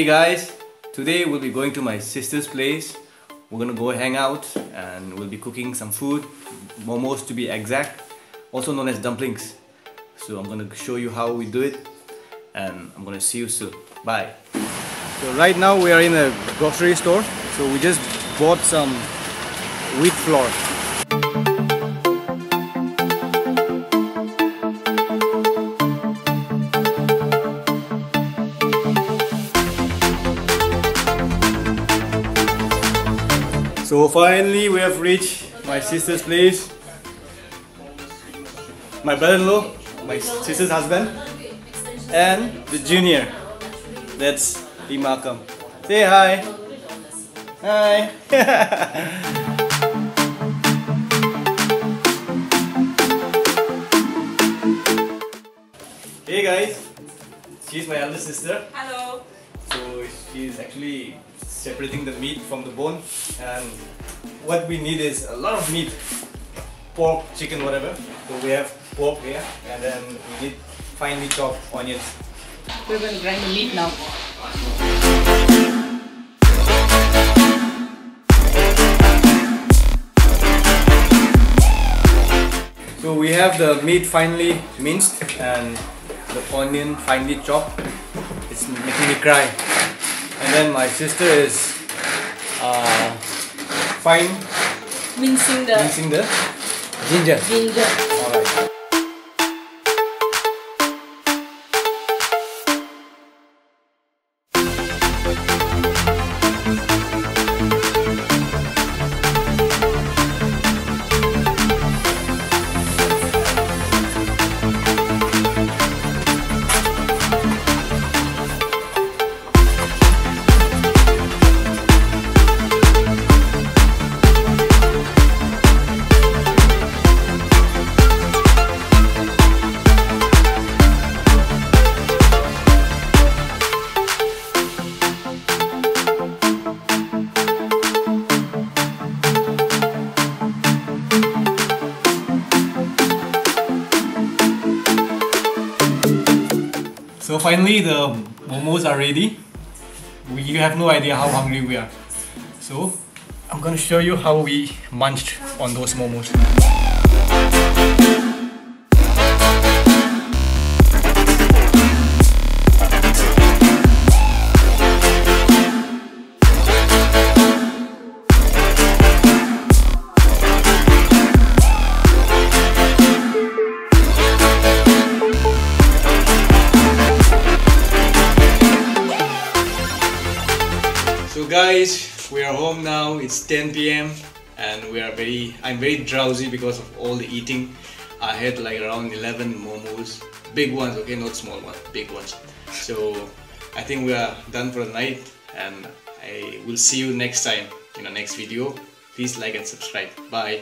Hey guys, today we'll be going to my sister's place. We're gonna go hang out and we'll be cooking some food, momos to be exact, also known as dumplings. So I'm gonna show you how we do it and I'm gonna see you soon. Bye. So right now we are in a grocery store, so we just bought some wheat flour. So finally we have reached my sister's place. My brother-in-law, my sister's husband, and the junior. That's Malcolm. Say hi. Hi. Hey guys, she's my elder sister. Hello. So she's actually separating the meat from the bone, and what we need is a lot of meat, pork, chicken, whatever. So we have pork here, and then we need finely chopped onions. We're going to grind the meat now. So we have the meat finely minced and the onion finely chopped. It's making me cry. And then my sister is mincing the ginger. All right. So finally the momos are ready. You have no idea how hungry we are. So I'm gonna show you how we munched on those momos. So guys, we are home now. It's 10 p.m. and I'm very drowsy because of all the eating. I had like around 11 momos, big ones, okay, not small ones, big ones. So I think we are done for the night, and I will see you next time in our next video. Please like and subscribe. Bye.